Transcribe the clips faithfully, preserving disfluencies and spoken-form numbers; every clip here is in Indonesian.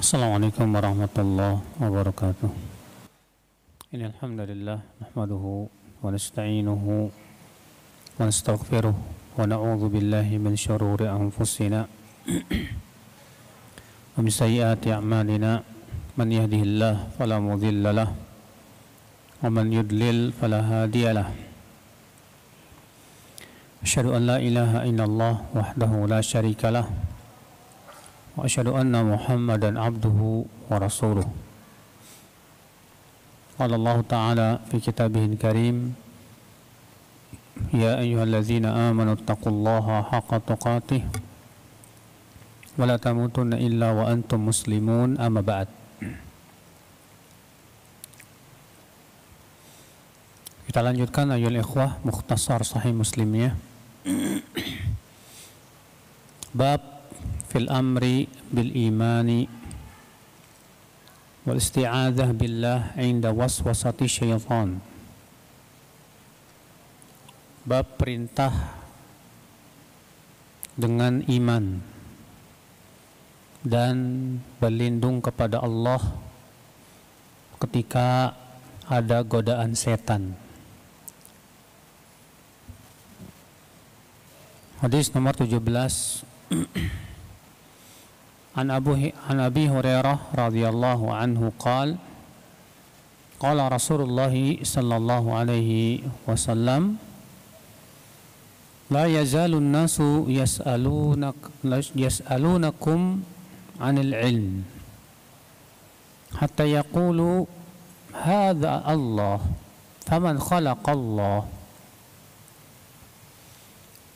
Assalamualaikum warahmatullahi wabarakatuh. Innal hamdalillah nahmaduhu wa nasta'inuhu wa nastaghfiruh wa na'udzu billahi min syururi anfusina wa min sayyiati a'malina man yahdihillahu fala mudilla lah wa man yudlil fala hadiya lah. Asyhadu an la ilaha illallah wahdahu la syarika lah wa asyhadu anna Muhammadan abduhu wa rasuluh. Qala Allah ta'ala fi kitabihil karim, ya ayyuhallazina amanu taqullaha haqqa tuqatih wa la tamutunna illa wa antum muslimun, amma ba'd. Kita lanjutkan ayul ikhwah mukhtasar sahih muslimnya. Bab fil amri bil imani wal isti'adzah billah 'inda waswasati syaitan. Bab perintah dengan iman dan berlindung kepada Allah ketika ada godaan setan. Hadis nomor tujuh belas. An Abu An Abi Hurairah radhiyallahu anhu qala qala Rasulullah sallallahu alaihi wasallam, la yazalun nasu yas'alunak yas'alunakum 'anil ilm hatta yaqulu hadza Allah faman khalaqa Allah.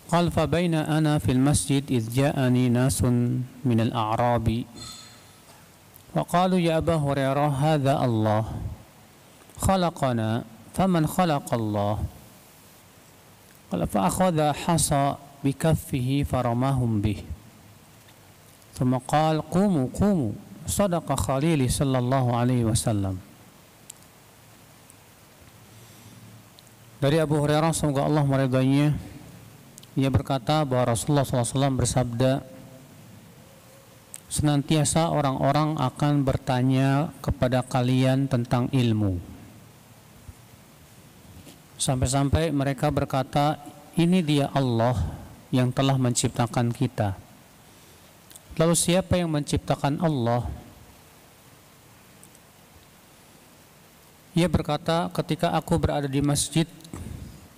قال فبين أنا في المسجد إذ جاءني ناس من الأعراب وقالوا يا أبا هريرة هذا الله خلقنا فمن خلق الله؟ قال فأخذ حصى بكفه فرماهم به ثم قال قوموا قوموا صدق خليلي صلى الله عليه وسلم. Dari Abu Hurairah semoga Allah meridainya, ia berkata bahwa Rasulullah shallallahu alaihi wasallam bersabda, senantiasa orang-orang akan bertanya kepada kalian tentang ilmu, sampai-sampai mereka berkata, ini dia Allah yang telah menciptakan kita. Lalu siapa yang menciptakan Allah? Ia berkata, ketika aku berada di masjid,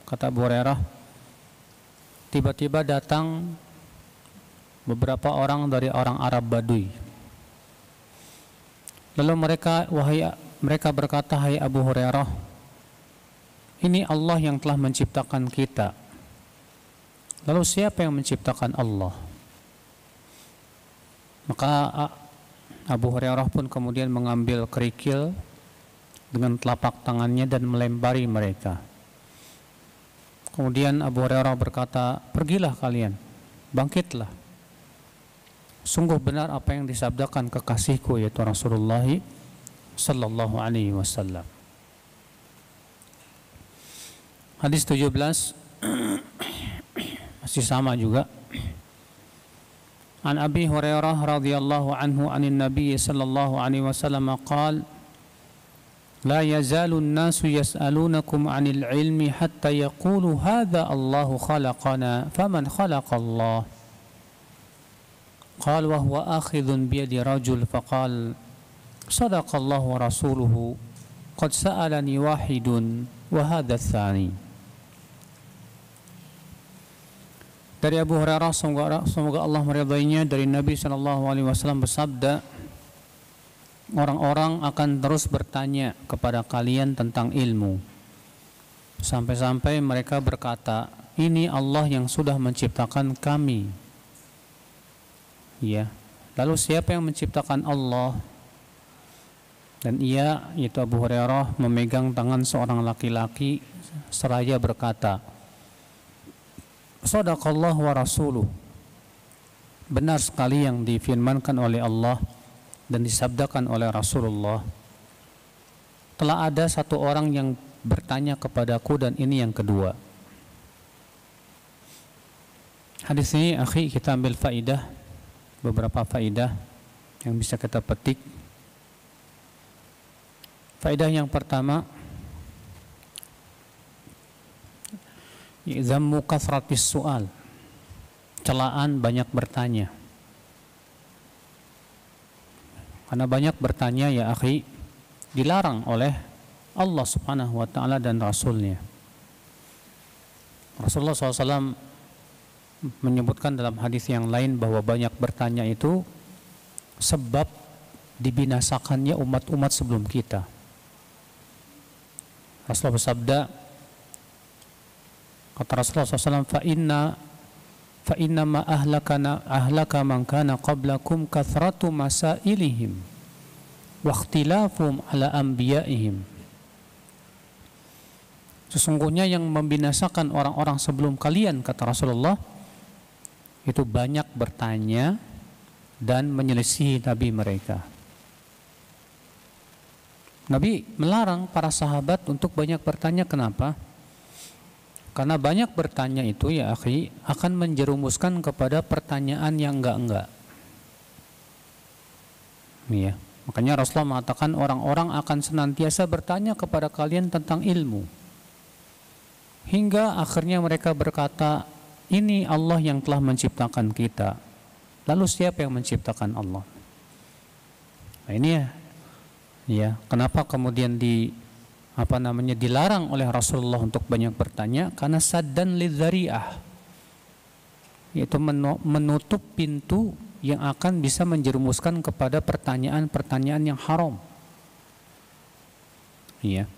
kata Abu Hurairah, tiba-tiba datang beberapa orang dari orang Arab Badui. Lalu mereka wahai mereka berkata, hai Abu Hurairah, ini Allah yang telah menciptakan kita. Lalu siapa yang menciptakan Allah? Maka Abu Hurairah pun kemudian mengambil kerikil dengan telapak tangannya dan melempari mereka. Kemudian Abu Hurairah berkata, pergilah kalian, bangkitlah. Sungguh benar apa yang disabdakan kekasihku yaitu Rasulullah sallallahu alaihi wasallam. Hadis tujuh belas masih sama juga. An Abi Hurairah radhiyallahu anhu anin Nabi sallallahu alaihi wasallam qala, لا يزال الناس يسألونكم عن العلم حتى يقولوا هذا الله خلقنا فمن خلق الله؟ قال وهو آخذ بيد رجل فقال صدق الله ورسوله قد سألني واحد وهذا الثاني. Dari Abu Hurairah semoga Allah meridainya, dari Nabi sallallahu alaihi wasallam bersabda, orang-orang akan terus bertanya kepada kalian tentang ilmu, sampai-sampai mereka berkata, ini Allah yang sudah menciptakan kami. Ya, lalu siapa yang menciptakan Allah? Dan ia, yaitu Abu Hurairah, memegang tangan seorang laki-laki seraya berkata, Shadaqallahu wa rasuluh, benar sekali yang difirmankan oleh Allah dan disabdakan oleh Rasulullah. Telah ada satu orang yang bertanya kepadaku dan ini yang kedua. Hadis ini akhi, kita ambil faidah, beberapa faidah. yang bisa kita petik. Faedah yang pertama, zammu kathratis su'al, celaan banyak bertanya. Karena banyak bertanya ya akhi, dilarang oleh Allah Subhanahu wa Ta'ala dan Rasulnya. Rasulullah shallallahu alaihi wasallam menyebutkan dalam hadis yang lain bahwa banyak bertanya itu sebab dibinasakannya umat-umat sebelum kita. Rasulullah bersabda, kata Rasulullah shallallahu alaihi wasallam, fa inna fa inna ma ahlakana ahlaka man kana qablakum kathratu masailihim wa ikhtilafum ala anbiyaihim. Sesungguhnya yang membinasakan orang-orang sebelum kalian, kata Rasulullah, itu banyak bertanya dan menyelisihi nabi mereka. Nabi melarang para sahabat untuk banyak bertanya. Kenapa? Karena banyak bertanya itu ya akhi akan menjerumuskan kepada pertanyaan yang enggak-enggak. Ya. Makanya Rasulullah mengatakan orang-orang akan senantiasa bertanya kepada kalian tentang ilmu, hingga akhirnya mereka berkata, ini Allah yang telah menciptakan kita. Lalu siapa yang menciptakan Allah? Nah, ini ya, ya kenapa kemudian di apa namanya dilarang oleh Rasulullah untuk banyak bertanya? Karena saddan lidzari'ah, yaitu menutup pintu yang akan bisa menjerumuskan kepada pertanyaan-pertanyaan yang haram. Iya.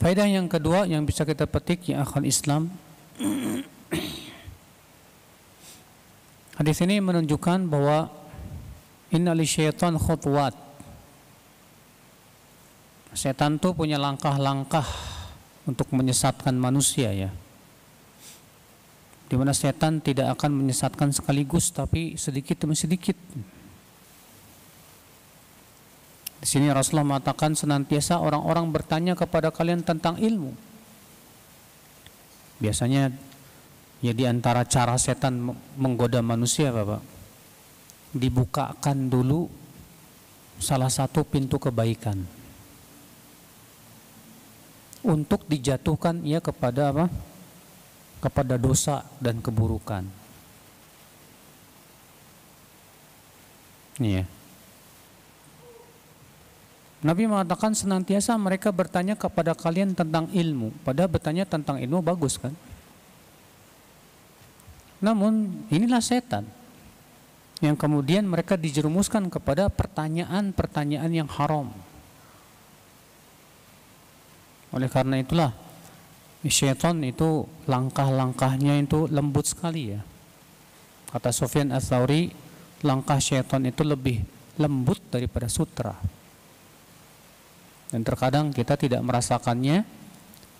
Faedah yang kedua yang bisa kita petik ya akhwal Islam, hadis ini menunjukkan bahwa inna li syaitan khutwat, setan itu punya langkah-langkah untuk menyesatkan manusia ya, dimana setan tidak akan menyesatkan sekaligus tapi sedikit demi sedikit. Di sini Rasulullah mengatakan senantiasa orang-orang bertanya kepada kalian tentang ilmu. Biasanya ya di antara cara setan menggoda manusia, Bapak, dibukakan dulu salah satu pintu kebaikan untuk dijatuhkan ia kepada apa? Kepada dosa dan keburukan. Iya. Nabi mengatakan senantiasa mereka bertanya kepada kalian tentang ilmu. Padahal bertanya tentang ilmu bagus kan? Namun inilah setan yang kemudian mereka dijerumuskan kepada pertanyaan-pertanyaan yang haram. Oleh karena itulah syaitan itu langkah-langkahnya itu lembut sekali ya. Kata Sufyan Ats-Tsauri, langkah syaitan itu lebih lembut daripada sutra. Dan terkadang kita tidak merasakannya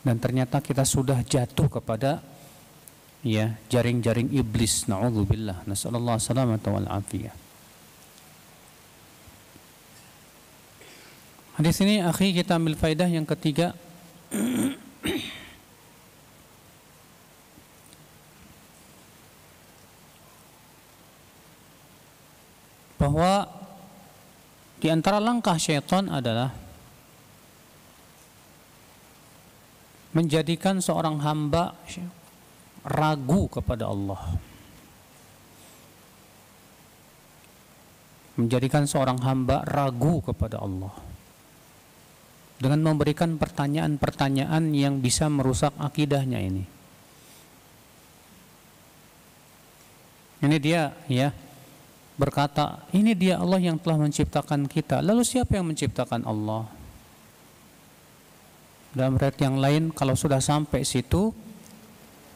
dan ternyata kita sudah jatuh kepada ya jaring-jaring iblis, na'udzubillah, nasallallahu salamata wal afiyah. Hadis ini akhi kita ambil faedah yang ketiga. Bahwa di antara langkah syaitan adalah menjadikan seorang hamba ragu kepada Allah. Menjadikan seorang hamba ragu kepada Allah dengan memberikan pertanyaan-pertanyaan yang bisa merusak akidahnya ini. Ini dia ya berkata, ini dia Allah yang telah menciptakan kita. Lalu siapa yang menciptakan Allah? Dalam riwayat yang lain, kalau sudah sampai situ,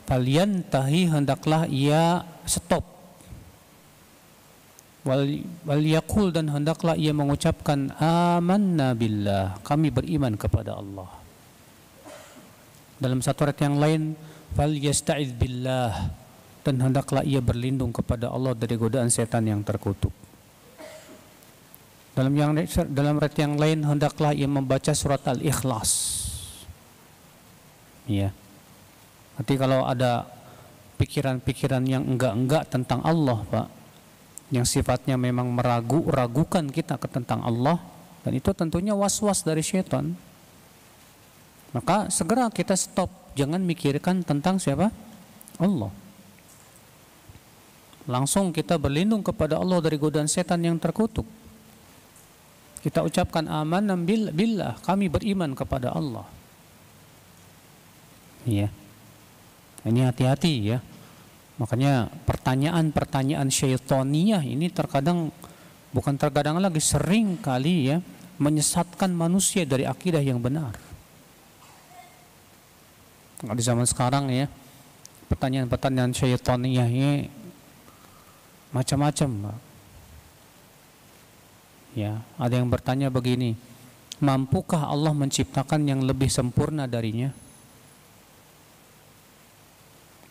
kalian tahi, hendaklah ia stop. Wal yaqul, dan hendaklah ia mengucapkan amanna billah, kami beriman kepada Allah. Dalam satu riwayat yang lain, fal yasta'idz billah, dan hendaklah ia berlindung kepada Allah dari godaan setan yang terkutuk. Dalam yang dalam riwayat yang lain, hendaklah ia membaca surat Al-Ikhlas. Ya, nanti kalau ada pikiran-pikiran yang enggak-enggak tentang Allah, Pak, yang sifatnya memang meragu-ragukan kita tentang Allah, dan itu tentunya was-was dari syaitan. Maka segera kita stop, jangan mikirkan tentang siapa? Allah. Langsung kita berlindung kepada Allah dari godaan setan yang terkutuk. Kita ucapkan amanah billah, kami beriman kepada Allah. Iya. Ini hati-hati ya. Makanya pertanyaan-pertanyaan syaitaniyah ini terkadang, bukan terkadang lagi, sering kali ya, menyesatkan manusia dari akidah yang benar. Di zaman sekarang ya, pertanyaan-pertanyaan syaitaniyah ini macam-macam. Ya, ada yang bertanya begini, mampukah Allah menciptakan yang lebih sempurna darinya?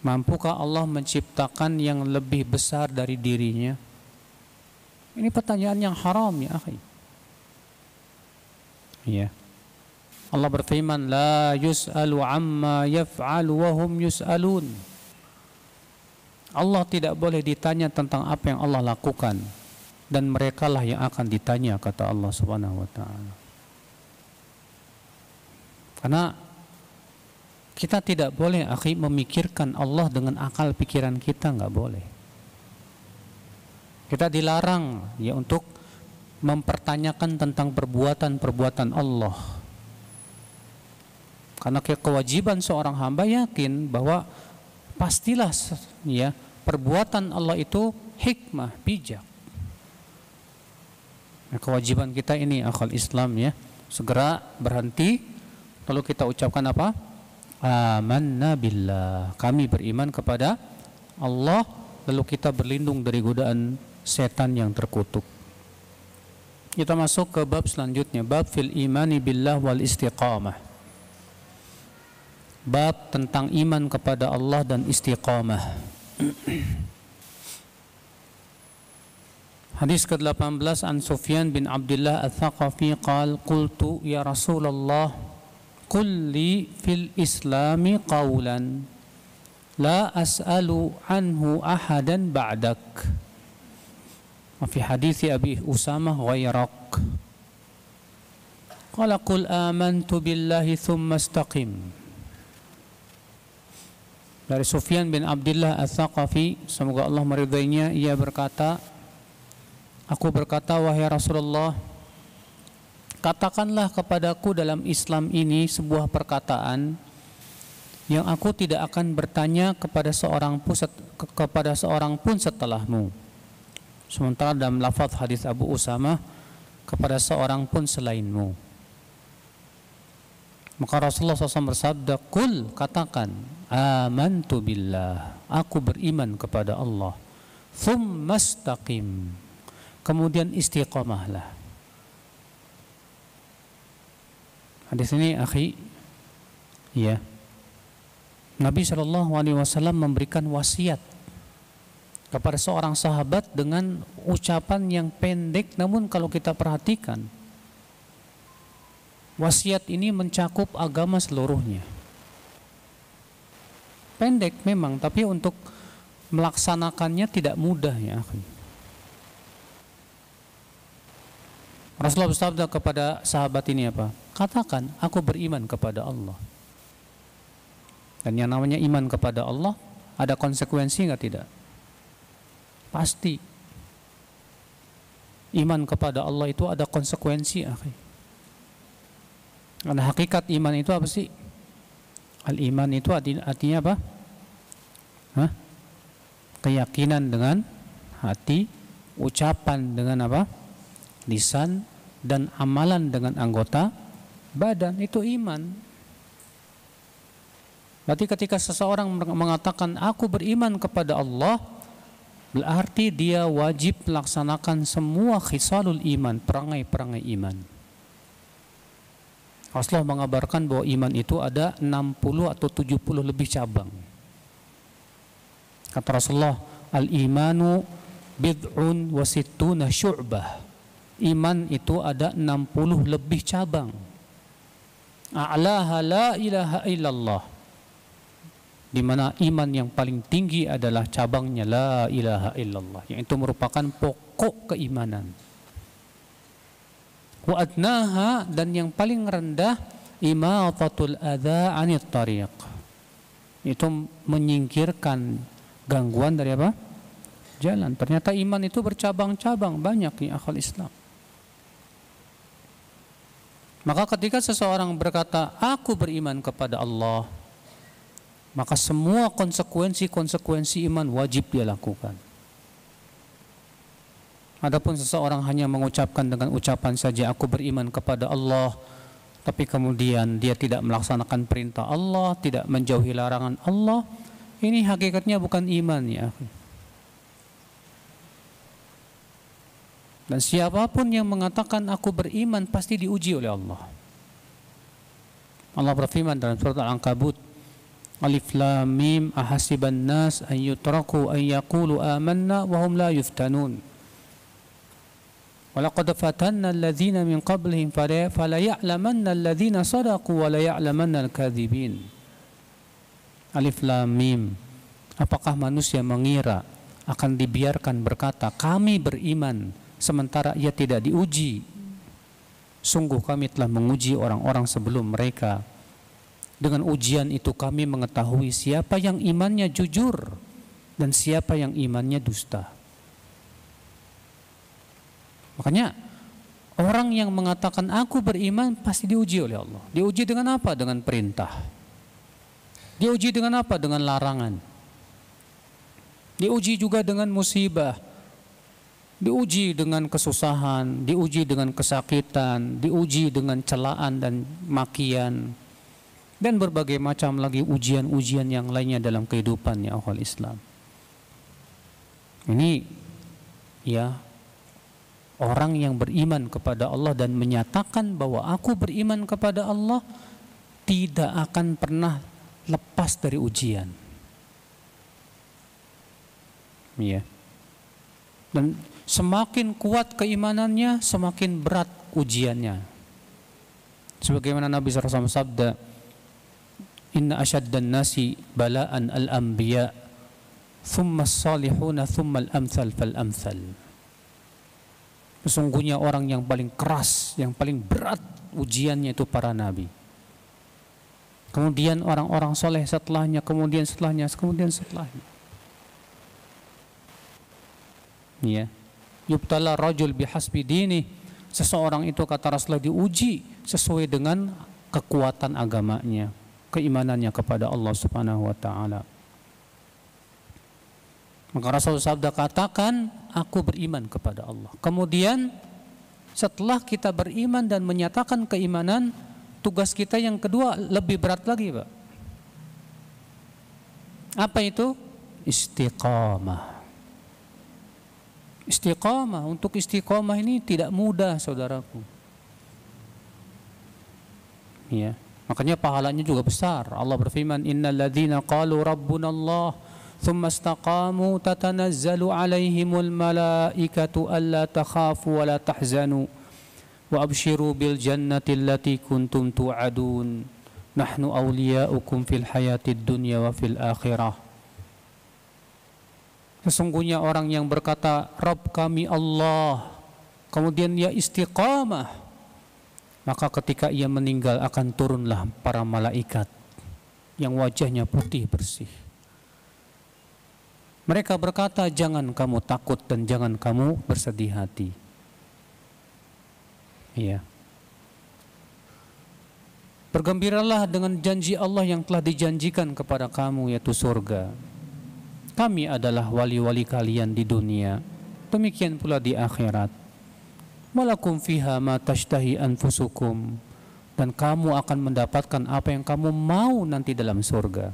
Mampukah Allah menciptakan yang lebih besar dari dirinya? Ini pertanyaan yang haram ya akhi. Ya. Allah berfirman, la yus'alu amma yaf'alu wa hum yus'alun. Allah tidak boleh ditanya tentang apa yang Allah lakukan, dan merekalah yang akan ditanya, kata Allah Subhanahu wa taala. Karena kita tidak boleh akhi memikirkan Allah dengan akal pikiran kita, nggak boleh. Kita dilarang ya untuk mempertanyakan tentang perbuatan-perbuatan Allah. Karena kewajiban seorang hamba yakin bahwa pastilah ya perbuatan Allah itu hikmah, bijak. Nah, kewajiban kita ini akhul Islam ya, segera berhenti lalu kita ucapkan apa? Amanna billah, kami beriman kepada Allah, lalu kita berlindung dari godaan setan yang terkutuk. Kita masuk ke bab selanjutnya, bab fil imani billah wal istiqamah. Bab tentang iman kepada Allah dan istiqamah. Hadis ke-delapan belas, an Sufyan bin Abdullah Ath-Thaqafi qala qultu ya Rasulullah kulli fil islami qawlan la as'alu anhu ahadan ba'dak wa fi hadithi abi usamah ghairak qala qul amantu billahi thumma istaqim. Dari Sufyan bin Abdullah Ats-Tsaqafi, semoga Allah meridainya, ia berkata, aku berkata, wahai Rasulullah, katakanlah kepadaku dalam Islam ini sebuah perkataan yang aku tidak akan bertanya kepada seorang pun, kepada seorang pun setelahmu. Sementara dalam lafaz hadis Abu Usamah, kepada seorang pun selainmu. Maka Rasulullah shallallahu alaihi wasallam bersabda, kul, katakan, amantu billah, aku beriman kepada Allah. Thummastaqim, kemudian istiqomahlah. Di sini akhi, ya, Nabi shallallahu alaihi wasallam memberikan wasiat kepada seorang sahabat dengan ucapan yang pendek, namun kalau kita perhatikan, wasiat ini mencakup agama seluruhnya. Pendek memang, tapi untuk melaksanakannya tidak mudah ya akhi. Rasulullah bersabda kepada sahabat ini apa? Katakan, aku beriman kepada Allah. Dan yang namanya iman kepada Allah, ada konsekuensi enggak? Tidak. Pasti. Iman kepada Allah itu ada konsekuensi, akhi. Karena hakikat iman itu apa sih? Al-iman itu artinya apa? Hah? Keyakinan dengan hati, ucapan dengan apa? Lisan, dan amalan dengan anggota badan, itu iman. Berarti ketika seseorang mengatakan aku beriman kepada Allah, berarti dia wajib melaksanakan semua khisalul iman, perangai-perangai iman. Rasulullah mengabarkan bahwa iman itu ada enam puluh atau tujuh puluh lebih cabang. Kata Rasulullah, al-imanu bid'un wa sittuna syu'bah. Iman itu ada enam puluh lebih cabang. A'laha la ilaha illallah. di mana iman yang paling tinggi adalah cabangnya la ilaha illallah, yang itu merupakan pokok keimanan. Wa adnaha, dan yang paling rendah imatatul adza 'anil tariq, itu menyingkirkan gangguan dari apa? Jalan. Ternyata iman itu bercabang-cabang banyak di akhal Islam. Maka ketika seseorang berkata aku beriman kepada Allah, maka semua konsekuensi-konsekuensi iman wajib dia lakukan. Adapun seseorang hanya mengucapkan dengan ucapan saja aku beriman kepada Allah, tapi kemudian dia tidak melaksanakan perintah Allah, tidak menjauhi larangan Allah, ini hakikatnya bukan iman, ya. Dan siapapun yang mengatakan aku beriman pasti diuji oleh Allah. Allah berfirman dalam surat Al-Ankabut, Alif Lam Mim, ahasiban nas an yutraku an yaqulu amanna wa hum la yuftanun. Wa laqad fatanna alladhina min qablihim fala ya'lamanna alladhina sadaqu wa la ya'lamanna al-kadhibin. Alif Lam Mim. Apakah manusia mengira akan dibiarkan berkata kami beriman sementara ia tidak diuji? Sungguh kami telah menguji orang-orang sebelum mereka. Dengan ujian itu kami mengetahui siapa yang imannya jujur dan siapa yang imannya dusta. Makanya orang yang mengatakan aku beriman pasti diuji oleh Allah. Diuji dengan apa? Dengan perintah. Diuji dengan apa? Dengan larangan. Diuji juga dengan musibah. Diuji dengan kesusahan, diuji dengan kesakitan, diuji dengan celaan dan makian, dan berbagai macam lagi ujian-ujian yang lainnya dalam kehidupan ya akhwal Islam. Ini ya orang yang beriman kepada Allah dan menyatakan bahwa aku beriman kepada Allah tidak akan pernah lepas dari ujian. Ya. Dan semakin kuat keimanannya, semakin berat ujiannya. Sebagaimana Nabi sallallahu alaihi wasallam sabda, inna asyaddan nasi bala'an al-anbiya thumma as-salihuna thumma al-amthal fal-amthal. Sesungguhnya orang yang paling keras, yang paling berat ujiannya itu para nabi. Kemudian orang-orang soleh setelahnya, kemudian setelahnya, kemudian setelahnya. Ya. Yubtala rajul bihasbi dinih. Seseorang itu kata Rasulullah diuji sesuai dengan kekuatan agamanya, keimanannya kepada Allah Subhanahu wa taala. Maka Rasul sabda katakan, aku beriman kepada Allah. Kemudian setelah kita beriman dan menyatakan keimanan, tugas kita yang kedua lebih berat lagi, Pak. Apa itu? Istiqamah. Istiqamah, untuk istiqamah ini tidak mudah, saudaraku. Ya. Makanya pahalanya juga besar. Allah berfirman, innal ladzina qalu rabbunallah tsumma istaqamu tatanazzalu alaihimul malaikatu alla takhafu wa la tahzanu wa abshiru bil jannati allati kuntum tu'adun nahnu awliyaukum fil hayatid dunya wa fil akhirah. Sesungguhnya orang yang berkata Rabb kami Allah, kemudian ia istiqamah, maka ketika ia meninggal akan turunlah para malaikat yang wajahnya putih bersih. Mereka berkata, jangan kamu takut dan jangan kamu bersedih hati. Ya. Bergembiralah dengan janji Allah yang telah dijanjikan kepada kamu, yaitu surga. Kami adalah wali-wali kalian di dunia, demikian pula di akhirat. Walakum fiha ma tashtahi anfusukum, dan kamu akan mendapatkan apa yang kamu mau nanti dalam surga.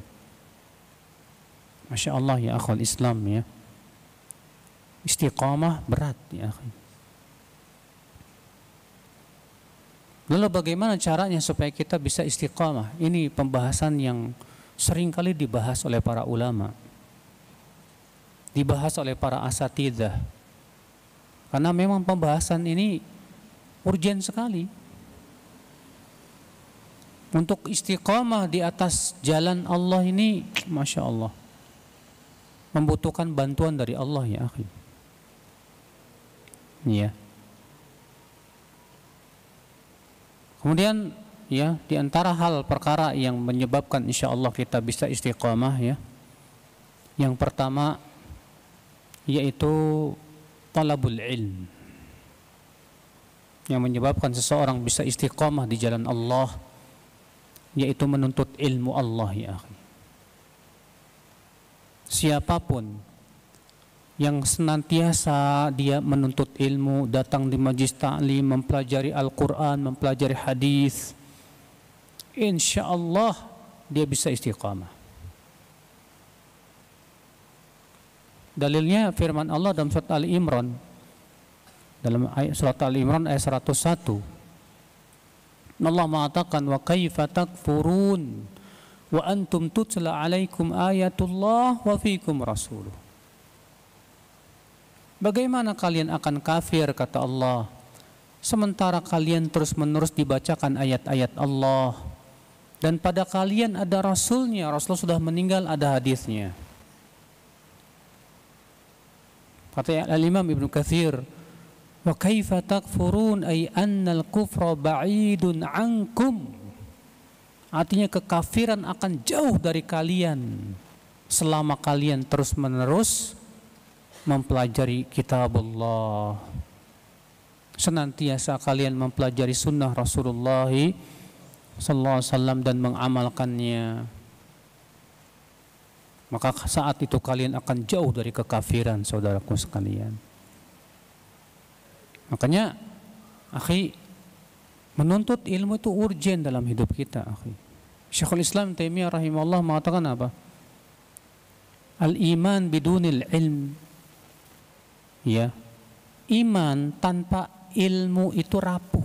Masya Allah ya akhwal Islam ya. Istiqamah berat ya akhi. Lalu bagaimana caranya supaya kita bisa istiqamah? Ini pembahasan yang seringkali dibahas oleh para ulama, dibahas oleh para asatidzah. Karena memang pembahasan ini urgen sekali. Untuk istiqamah di atas jalan Allah ini, Masya Allah, membutuhkan bantuan dari Allah ya akhi. Ya. Kemudian ya, di antara hal perkara yang menyebabkan insya Allah kita bisa istiqamah ya, yang pertama yaitu talabul ilm, yang menyebabkan seseorang bisa istiqamah di jalan Allah yaitu menuntut ilmu Allah ya akhi. Siapapun yang senantiasa dia menuntut ilmu, datang di majlis ta'lim, mempelajari Al-Quran, mempelajari hadis, insya Allah dia bisa istiqamah. Dalilnya firman Allah dalam surat Ali Imran, dalam surat Ali Imran ayat seratus satu, Allah mengatakan wa kaifa takfurun wa antum tutla alaikum ayatullah wa fikum rasuluh. Bagaimana kalian akan kafir, kata Allah, sementara kalian terus-menerus dibacakan ayat-ayat Allah, dan pada kalian ada Rasulnya, Rasul sudah meninggal, ada hadisnya. Kata Al-Imam Ibn Katsir, wa kaifa takfurun ay annal kufra ba'idun ankum, artinya kekafiran akan jauh dari kalian selama kalian terus-menerus mempelajari kitab Allah, senantiasa kalian mempelajari sunnah Rasulullah sallallahu alaihi wasallam dan mengamalkannya, maka saat itu kalian akan jauh dari kekafiran, saudaraku sekalian. Makanya akhi, menuntut ilmu itu urgen dalam hidup kita akhi. Syekhul Islam Taimiyah rahimahullah mengatakan apa? Al-iman bidunil ilm, ya, iman tanpa ilmu itu rapuh.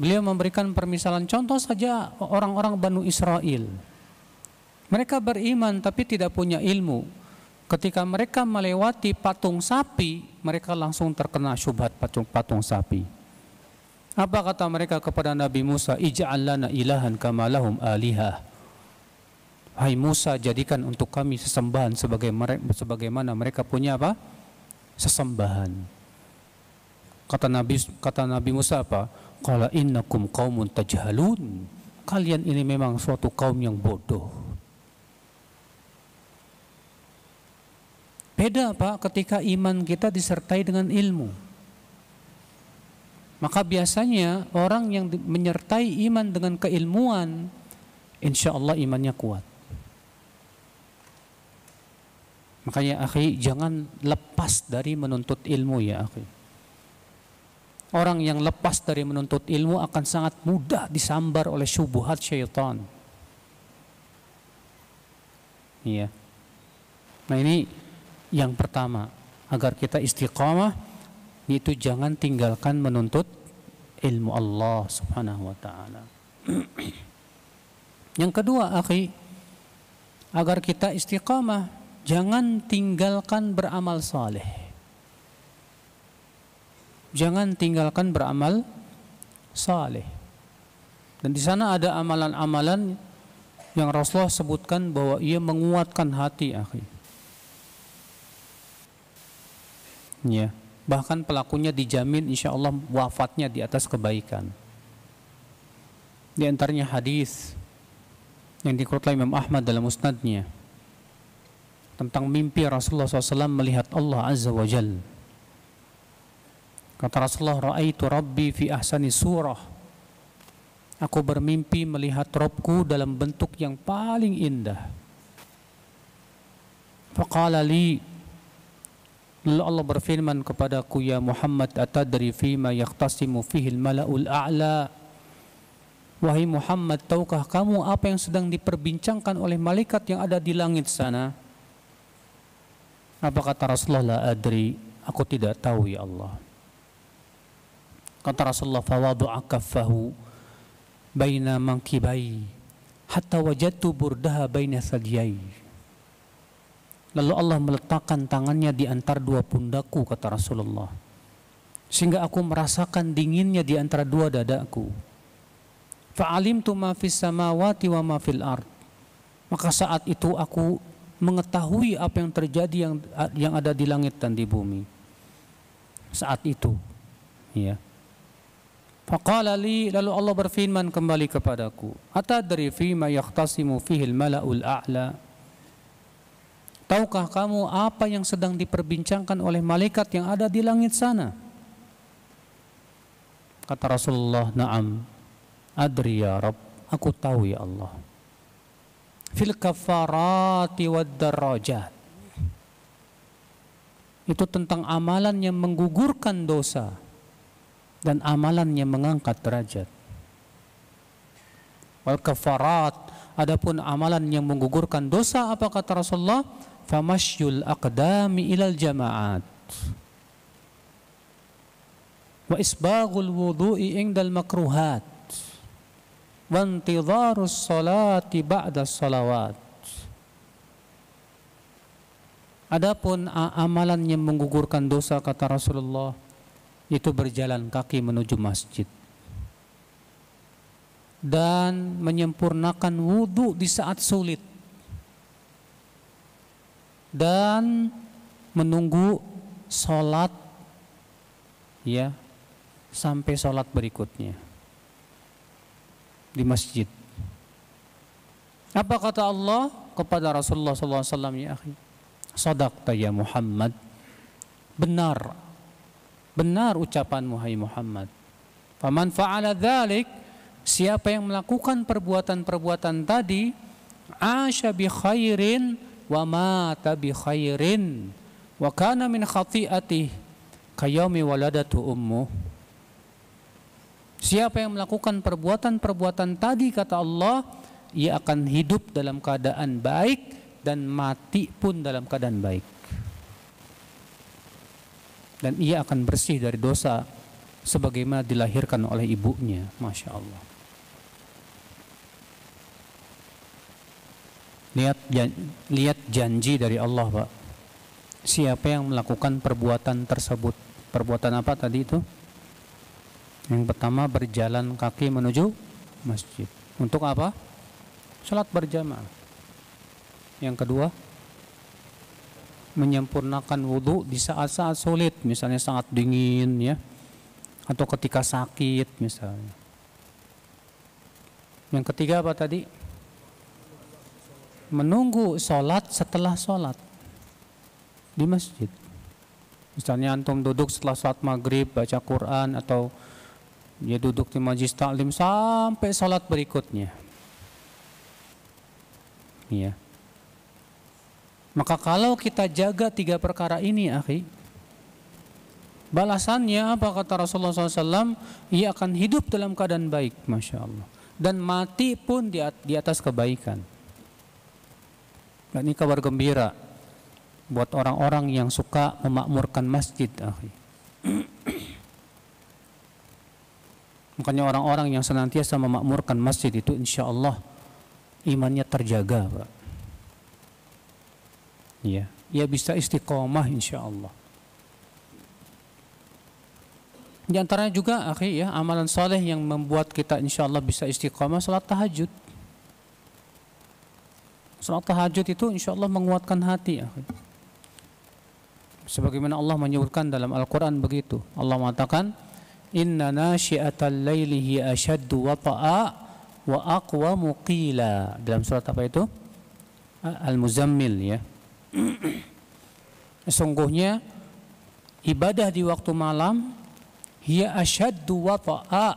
Beliau memberikan permisalan, contoh saja orang-orang Bani Israil. Mereka beriman tapi tidak punya ilmu. Ketika mereka melewati patung sapi, mereka langsung terkena syubhat patung-patung sapi. Apa kata mereka kepada Nabi Musa? Ij'al lana ilahan kama lahum alihah. Hai Musa, jadikan untuk kami sesembahan sebagaimana mereka punya apa? Sesembahan. Kata Nabi, kata Nabi Musa apa? Qala innakum qaumun tajhalun. Kalian ini memang suatu kaum yang bodoh. Beda Pak ketika iman kita disertai dengan ilmu. Maka biasanya orang yang menyertai iman dengan keilmuan, insya Allah imannya kuat. Makanya akhi, jangan lepas dari menuntut ilmu ya akhi. Orang yang lepas dari menuntut ilmu akan sangat mudah disambar oleh syubhat syaitan. Iya. Nah ini yang pertama, agar kita istiqamah itu jangan tinggalkan menuntut ilmu Allah subhanahu wa ta'ala. Yang kedua akhi, agar kita istiqamah, jangan tinggalkan beramal saleh. Jangan tinggalkan beramal saleh. Dan di sana ada amalan-amalan yang Rasulullah sebutkan bahwa ia menguatkan hati, akhi. Ya, bahkan pelakunya dijamin insya Allah wafatnya di atas kebaikan. Di antaranya hadis yang dikutip Imam Ahmad dalam musnadnya, tentang mimpi Rasulullah shallallahu alaihi wasallam melihat Allah Azza wa Jal. Kata Rasulullah, ra'aitu Rabbi fi ahsani surah. Aku bermimpi melihat Robku dalam bentuk yang paling indah. Faqala li, lalu Allah berfirman kepadaku, ya Muhammad, atadri fima yaktasimu fihil mala'ul a'la. Wahai Muhammad, tahukah kamu apa yang sedang diperbincangkan oleh malaikat yang ada di langit sana? Apa kata Rasulullah? La adri, aku tidak tahu ya Allah. Kata Rasulullah, fawadu'a kaffahu baina mankibai hatta wajadtu burdaha baina sadiyai. Lalu Allah meletakkan tangannya di antar dua pundaku, kata Rasulullah. sehingga aku merasakan dinginnya di antara dua dadaku. Fa'alimtu ma fis samawati wa ma fil ard. Maka saat itu aku mengetahui apa yang terjadi yang yang ada di langit dan di bumi. Saat itu, ya. Faqala li, lalu Allah berfirman kembali kepadaku, atadri fi ma yahtasimu fihi al-mala'ul a'la. Tahukah kamu apa yang sedang diperbincangkan oleh malaikat yang ada di langit sana? Kata Rasulullah, na'am, adri ya Rabb, aku tahu ya Allah. Fil kafarati wad darajat. Itu tentang amalan yang menggugurkan dosa dan amalan yang mengangkat derajat. Wal kafarat, adapun amalan yang menggugurkan dosa, apa kata Rasulullah? Famasyul aqdami ilal jama'at wa isbaghul wudu'i indal makruhat wa intidharus salati ba'da salawat. Adapun amalan yang menggugurkan dosa, kata Rasulullah, itu berjalan kaki menuju masjid dan menyempurnakan wudu di saat sulit dan menunggu sholat, ya, sampai sholat berikutnya di masjid. Apa kata Allah kepada Rasulullah shallallahu alaihi wasallam? Ya akhi, sadaqta ya Muhammad, benar, benar ucapanmu hai Muhammad. Faman fa'ala dzalik, siapa yang melakukan perbuatan-perbuatan tadi, asya bi khairin wa mata bi khairin wa kana min khati'atih kayaumi waladatu ummuh. Siapa yang melakukan perbuatan-perbuatan tadi, kata Allah, ia akan hidup dalam keadaan baik dan mati pun dalam keadaan baik, dan ia akan bersih dari dosa sebagaimana dilahirkan oleh ibunya. Masya Allah. Lihat, jan, lihat janji dari Allah, Pak. Siapa yang melakukan perbuatan tersebut? Perbuatan apa tadi itu? Yang pertama, berjalan kaki menuju masjid. Untuk apa? Salat berjamaah. Yang kedua, menyempurnakan wudhu di saat-saat sulit, misalnya sangat dingin, ya, atau ketika sakit misalnya. Yang ketiga apa tadi? Menunggu sholat setelah sholat di masjid. Misalnya antum duduk setelah sholat maghrib baca Quran, atau dia duduk di majlis taklim sampai sholat berikutnya. Iya. Maka kalau kita jaga tiga perkara ini, akhi, balasannya apa kata Rasulullah shallallahu alaihi wasallam? Ia akan hidup dalam keadaan baik, masya Allah, dan mati pun di atas kebaikan. Dan ini kabar gembira buat orang-orang yang suka memakmurkan masjid, akhi. Makanya orang-orang yang senantiasa memakmurkan masjid itu insya Allah imannya terjaga, Pak. Ya, ia bisa istiqomah insya Allah. Di antaranya juga, akhi, ya, amalan soleh yang membuat kita insya Allah bisa istiqomah, salat tahajud. Salat tahajud itu insya Allah menguatkan hati, akhi. Sebagaimana Allah menyebutkan dalam Al-Quran begitu. Allah mengatakan, Inna nasyi'atal laylihi ashaddu wata'a wa aqwamu qila. Dalam surat apa itu? Al-Muzammil, ya. Sesungguhnya ibadah di waktu malam, hiya ashaddu wata'a,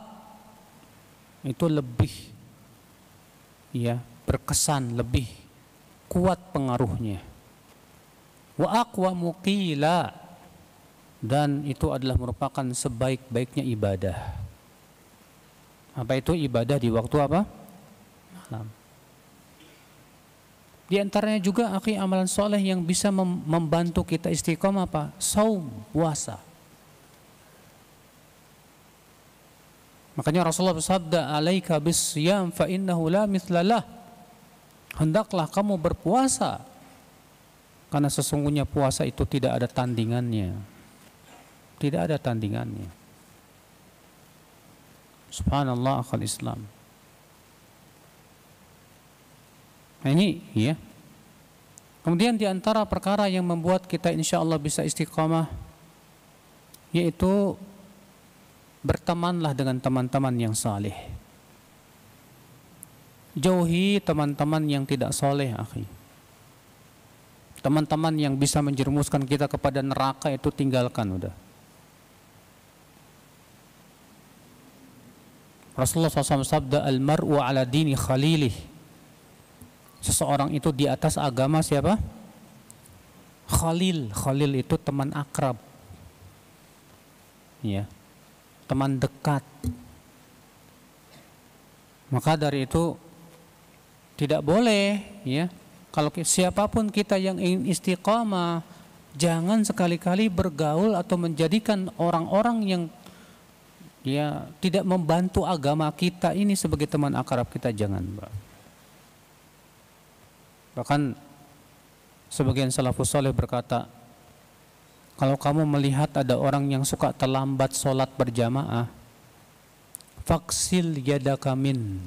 itu lebih, ya, berkesan, lebih kuat pengaruhnya. Wa aqwamu qila, dan itu adalah merupakan sebaik-baiknya ibadah. Apa itu ibadah di waktu apa? Malam. Di antaranya juga, akhi, amalan soleh yang bisa membantu kita istiqomah apa? Saum, puasa. Makanya Rasulullah bersabda, alaika bisyam fa innahu la mithlalah. Hendaklah kamu berpuasa, karena sesungguhnya puasa itu tidak ada tandingannya, tidak ada tandingannya. Subhanallah, akhal Islam. Nah, ini ya. Kemudian di antara perkara yang membuat kita insya Allah bisa istiqamah, yaitu bertemanlah dengan teman-teman yang saleh. Jauhi teman-teman yang tidak saleh, akhi. Teman-teman yang bisa menjerumuskan kita kepada neraka itu tinggalkan, udah. Rasulullah shallallahu alaihi wasallam sabda, al-mar'u ala dini khalilih. Seseorang itu di atas agama siapa? Khalil. Khalil itu teman akrab, ya, teman dekat. Maka dari itu tidak boleh, ya, kalau siapapun kita yang ingin istiqamah, jangan sekali-kali bergaul atau menjadikan orang-orang yang, ya, tidak membantu agama kita ini sebagai teman akrab kita, jangan, Pak. Bahkan sebagian salafus soleh berkata, kalau kamu melihat ada orang yang suka terlambat sholat berjamaah, faksil yadaka min,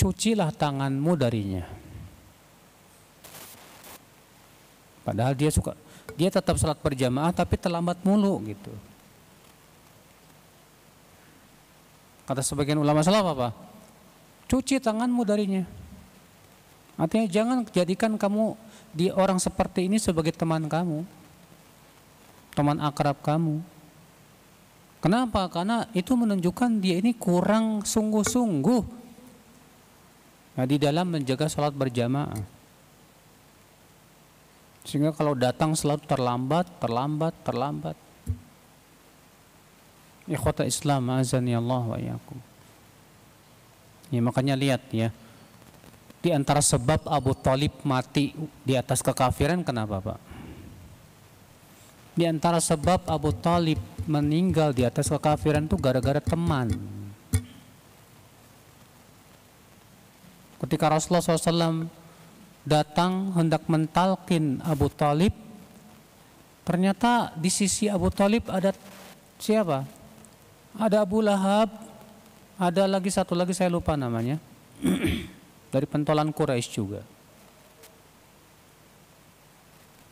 cucilah tanganmu darinya. Padahal dia suka, dia tetap sholat berjamaah tapi terlambat mulu gitu. Kata sebagian ulama salaf apa? Cuci tanganmu darinya. Artinya jangan jadikan kamu di orang seperti ini sebagai teman kamu, teman akrab kamu. Kenapa? Karena itu menunjukkan dia ini kurang sungguh-sungguh, nah, di dalam menjaga sholat berjamaah. Sehingga kalau datang selalu terlambat, terlambat, terlambat. Ikhwata Islam, azani Allah wa iyyakum. Ya, makanya lihat ya. Di antara sebab Abu Thalib mati di atas kekafiran, kenapa, Pak? Di antara sebab Abu Thalib meninggal di atas kekafiran itu gara-gara teman. Ketika Rasulullah shallallahu alaihi wasallam datang hendak mentalkin Abu Thalib, ternyata di sisi Abu Thalib ada siapa? Ada Abu Lahab, ada lagi satu lagi saya lupa namanya. Dari pentolan Quraisy juga.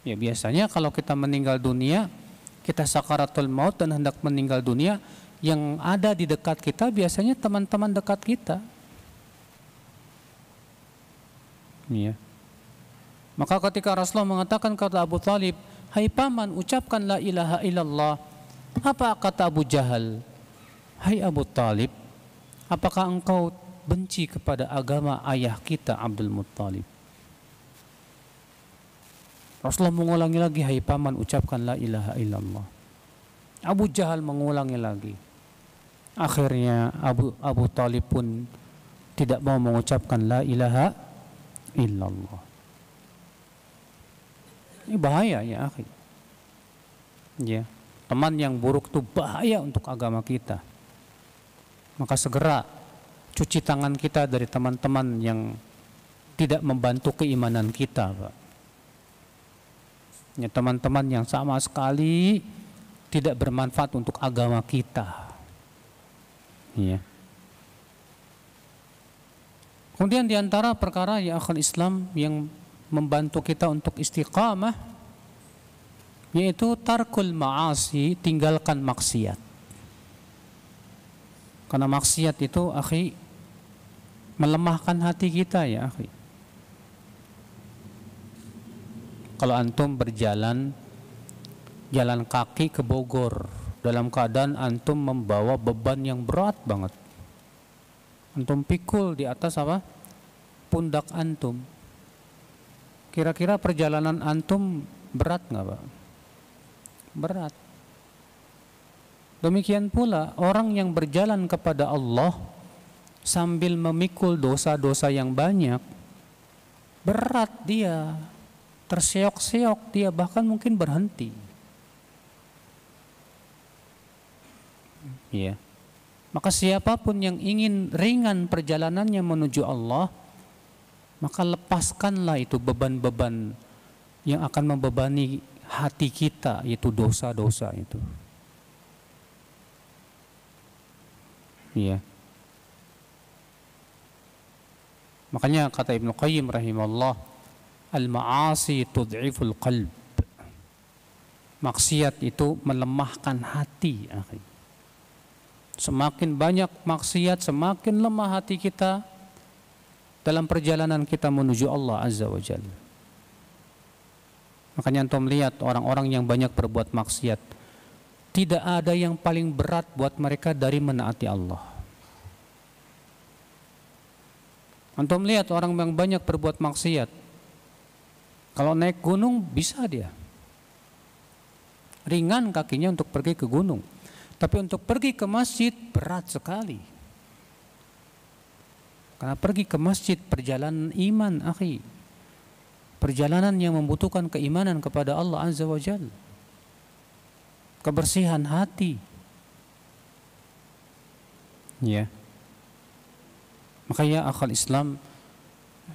Ya, biasanya kalau kita meninggal dunia, kita sakaratul maut dan hendak meninggal dunia, yang ada di dekat kita biasanya teman-teman dekat kita. Ya. Maka ketika Rasulullah mengatakan kata Abu Thalib, "Hai paman, ucapkan la ilaha illallah." Apa kata Abu Jahal? "Hai Abu Thalib, apakah engkau benci kepada agama ayah kita Abdul Muttalib?" Rasulullah mengulangi lagi, "Hai paman, ucapkan la ilaha illallah." Abu Jahal mengulangi lagi. Akhirnya Abu Abu Thalib pun tidak mau mengucapkan la ilaha illallah. Ini bahaya ya, akhi. Ya, teman yang buruk itu bahaya untuk agama kita. Maka segera cuci tangan kita dari teman-teman yang tidak membantu keimanan kita, Pak. Ya, teman-teman yang sama sekali tidak bermanfaat untuk agama kita. Ya. Kemudian diantara perkara ya akhul Islam yang membantu kita untuk istiqamah, yaitu tarkul ma'asi, tinggalkan maksiat. Karena maksiat itu, akhi, melemahkan hati kita ya, akhi. Kalau antum berjalan jalan kaki ke Bogor dalam keadaan antum membawa beban yang berat banget, antum pikul di atas apa? Pundak antum. Kira-kira perjalanan antum berat nggak, Pak? Berat. Demikian pula orang yang berjalan kepada Allah sambil memikul dosa-dosa yang banyak, berat dia, terseok-seok dia, bahkan mungkin berhenti. Ya. Maka siapapun yang ingin ringan perjalanannya menuju Allah, maka lepaskanlah itu beban-beban yang akan membebani hati kita, yaitu dosa-dosa itu. Iya. Makanya kata Ibn Qayyim rahimahullah, al-ma'asi tud'iful qalb. Maksiat itu melemahkan hati. Semakin banyak maksiat, semakin lemah hati kita dalam perjalanan kita menuju Allah Azza wa Jalla. Makanya antum lihat orang-orang yang banyak berbuat maksiat, tidak ada yang paling berat buat mereka dari menaati Allah. Antum lihat orang yang banyak berbuat maksiat, kalau naik gunung bisa dia. Ringan kakinya untuk pergi ke gunung, tapi untuk pergi ke masjid berat sekali. Karena pergi ke masjid perjalanan iman, akhi, perjalanan yang membutuhkan keimanan kepada Allah Azza wa Jalla, kebersihan hati. Ya, makanya akhal Islam,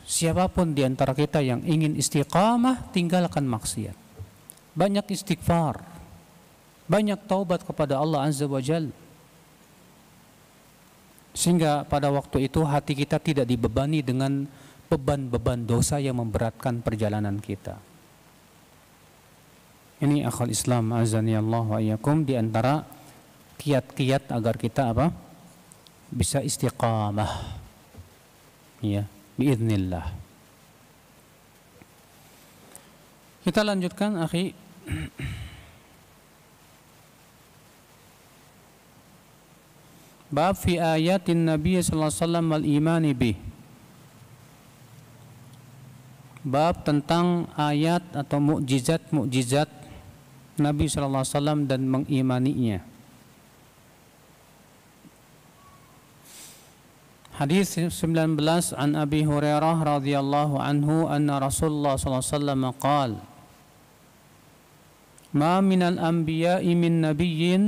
siapapun di antara kita yang ingin istiqamah, tinggalkan maksiat, banyak istighfar, banyak taubat kepada Allah Azza wa Jalla, sehingga pada waktu itu hati kita tidak dibebani dengan beban-beban dosa yang memberatkan perjalanan kita. Ini akhal Islam azanillahu wa iyyakum di antara kiat-kiat agar kita apa? Bisa istiqamah. Ya, biiznillah. Kita lanjutkan, akhi. Bab fi ayatin Nabi sallallahu alaihi wasallam wal imani bih. Bab tentang ayat atau mukjizat-mukjizat Nabi sallallahu alaihi wasallam dan mengimaninya. Hadis sembilan belas an Abi Hurairah radhiyallahu anhu anna Rasulullah sallallahu alaihi wasallam qala: "Ma minal anbiya'i min nabiyyin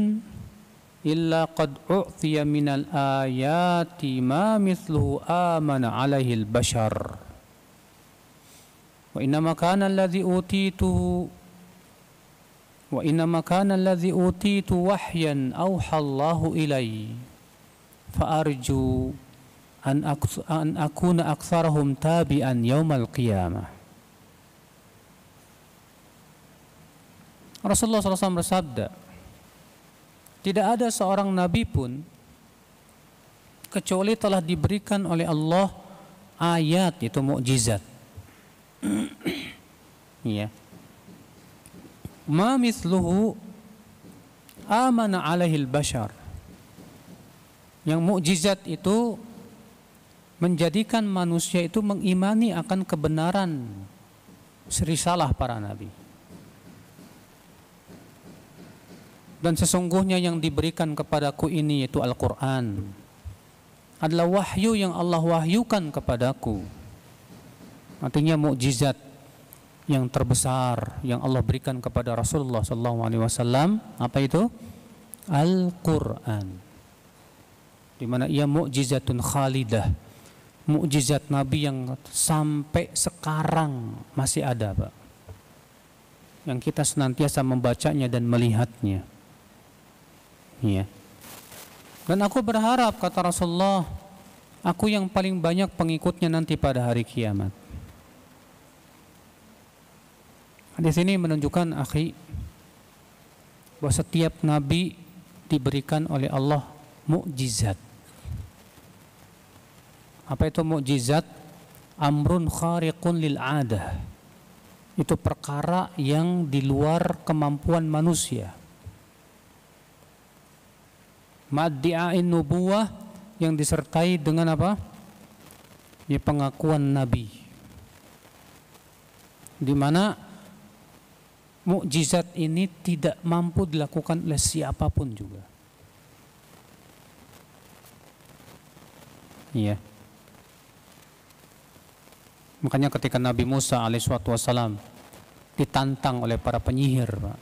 illa qad u'tiya minal ayati ma mithluhu amana alaihil bashar wa innama kana alladhi utituhu wa innama kana alladhi utitu wahyan awha Allahu ilai fa arju an akuna aktsarahum tabi'an yaumal qiyamah." Rasulullah sallallahu alaihi wasallam bersabda, tidak ada seorang nabi pun kecuali telah diberikan oleh Allah ayat, itu mukjizat. Ya. Ma mithluhu amana alaihil bashar. Yang mukjizat itu menjadikan manusia itu mengimani akan kebenaran risalah para nabi. Dan sesungguhnya yang diberikan kepadaku ini, yaitu Al-Quran, adalah wahyu yang Allah wahyukan kepadaku. Artinya mukjizat yang terbesar yang Allah berikan kepada Rasulullah shallallahu alaihi wasallam, apa itu? Al-Quran. Di mana ia mukjizatun khalidah, mukjizat Nabi yang sampai sekarang masih ada, Pak, yang kita senantiasa membacanya dan melihatnya. Ya. Dan aku berharap, kata Rasulullah, aku yang paling banyak pengikutnya nanti pada hari kiamat. Di sini menunjukkan, akhi, bahwa setiap nabi diberikan oleh Allah mukjizat. Apa itu mukjizat? Amrun khariqun lil adah. Itu perkara yang di luar kemampuan manusia. Maddi'ain nubuwah, yang disertai dengan apa? Ya, pengakuan nabi. Di mana mukjizat ini tidak mampu dilakukan oleh siapapun juga. Iya. Makanya ketika Nabi Musa alaihissalatu wassalam ditantang oleh para penyihir, Pak,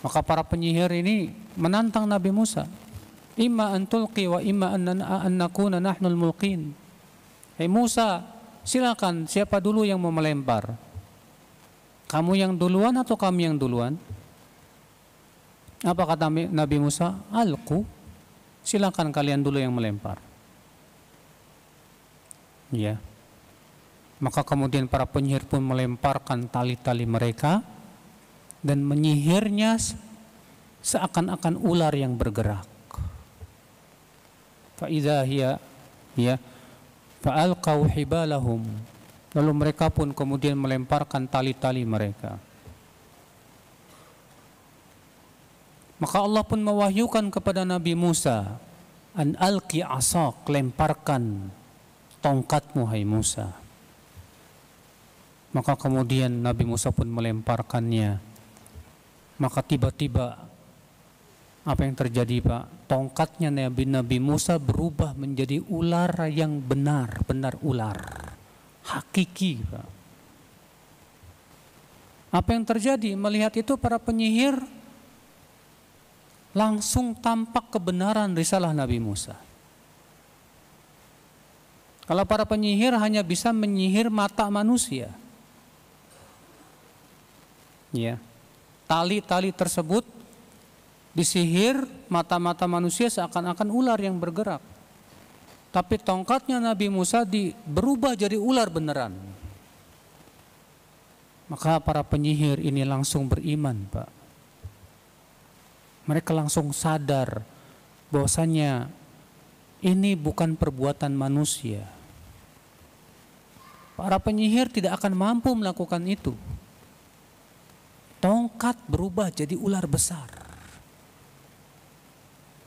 maka para penyihir ini menantang Nabi Musa. Imma an tulqi wa imma an nakuna nahnul mulqin. Hei Musa, silakan, siapa dulu yang mau melempar? Kamu yang duluan atau kami yang duluan? Apa kata Nabi Musa? Alqu, silakan kalian dulu yang melempar. Ya. Maka kemudian para penyihir pun melemparkan tali-tali mereka dan menyihirnya seakan-akan ular yang bergerak. Fa idza hiya, ya, fa alqau hibalahum. Lalu mereka pun kemudian melemparkan tali-tali mereka. Maka Allah pun mewahyukan kepada Nabi Musa, an alqi asak, lemparkan tongkatmu hai Musa. Maka kemudian Nabi Musa pun melemparkannya. Maka tiba-tiba apa yang terjadi Pak? Tongkatnya Nabi Nabi Musa berubah menjadi ular yang benar, benar ular hakiki Pak. Apa yang terjadi? Melihat itu para penyihir langsung tampak kebenaran risalah Nabi Musa. Kalau para penyihir hanya bisa menyihir mata manusia, ya, tali-tali tersebut disihir mata-mata manusia seakan-akan ular yang bergerak. Tapi tongkatnya Nabi Musa di, berubah jadi ular beneran. Maka para penyihir ini langsung beriman Pak. Mereka langsung sadar bahwasanya ini bukan perbuatan manusia. Para penyihir tidak akan mampu melakukan itu. Tongkat berubah jadi ular besar.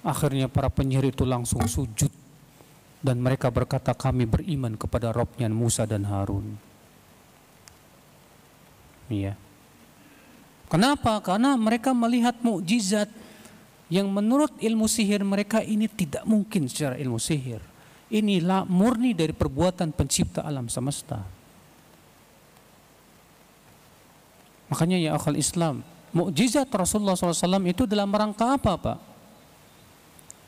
Akhirnya para penyihir itu langsung sujud dan mereka berkata, kami beriman kepada Rabb-Nya Musa dan Harun. Iya. Kenapa? Karena mereka melihat mukjizat yang menurut ilmu sihir mereka ini tidak mungkin secara ilmu sihir. Inilah murni dari perbuatan pencipta alam semesta. Makanya ya akhal Islam, mukjizat Rasulullah shallallahu alaihi wasallam itu dalam rangka apa Pak?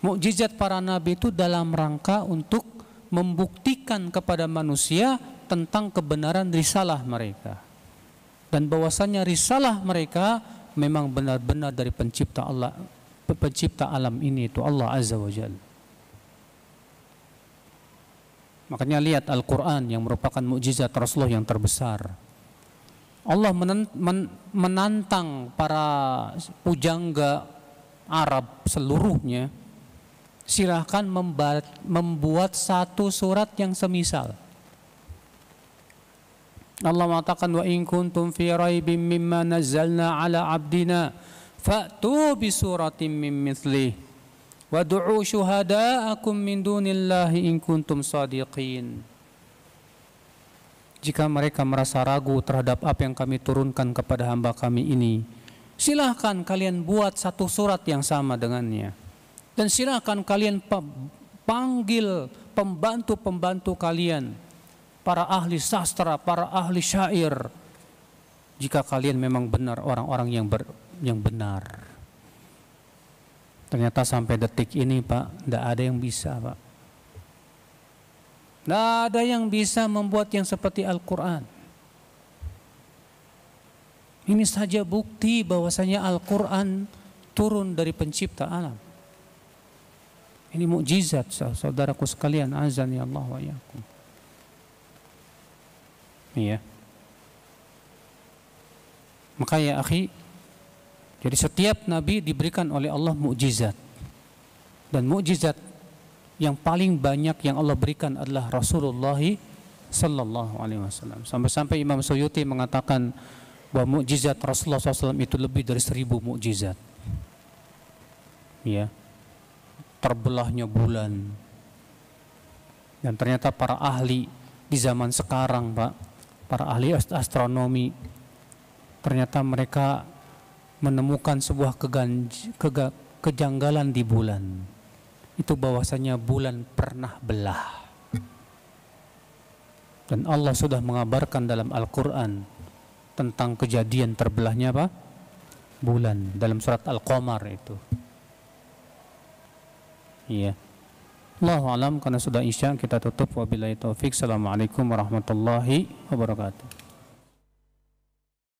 Mukjizat para nabi itu dalam rangka untuk membuktikan kepada manusia tentang kebenaran risalah mereka. Dan bahwasanya risalah mereka memang benar-benar dari pencipta Allah. Pencipta alam ini itu Allah Azza wa Jalla. Makanya lihat Al-Quran yang merupakan mukjizat Rasulullah yang terbesar. Allah menantang para pujangga Arab seluruhnya, silahkan membuat satu surat yang semisal. Allah mengatakan, wa in kuntum fi raibim mimma nazzalna ala abdina fa'tu bi suratin min mithlih wa du'u syuhada'akum min dunillahi in kuntum sadiqin. Jika mereka merasa ragu terhadap apa yang kami turunkan kepada hamba kami ini, silahkan kalian buat satu surat yang sama dengannya. Dan silahkan kalian panggil pembantu-pembantu kalian, para ahli sastra, para ahli syair, jika kalian memang benar orang-orang yang ber yang benar. Ternyata sampai detik ini Pak, tidak ada yang bisa Pak. Tidak ada yang bisa membuat yang seperti Al-Quran. Ini saja bukti bahwasanya Al-Quran turun dari pencipta alam. Ini mukjizat saudaraku sekalian, azan ya Allah wa yakum. Iya. Maka ya akhi, jadi setiap nabi diberikan oleh Allah mukjizat. Dan mukjizat yang paling banyak yang Allah berikan adalah Rasulullah sallallahu alaihi wasallam. Sampai-sampai Imam Suyuti mengatakan bahwa mukjizat Rasulullah shallallahu alaihi wasallam itu lebih dari seribu mukjizat. Ya. Terbelahnya bulan. Dan ternyata para ahli di zaman sekarang, Pak, para ahli astronomi, ternyata mereka menemukan sebuah keganj, kega, kejanggalan di bulan. Itu bahwasanya bulan pernah belah. Dan Allah sudah mengabarkan dalam Al-Quran tentang kejadian terbelahnya apa? Bulan dalam surat Al-Qamar itu. Iya. Allahu alam, karena sudah isya kita tutup. Wabillahi taufik. Assalamualaikum warahmatullahi wabarakatuh.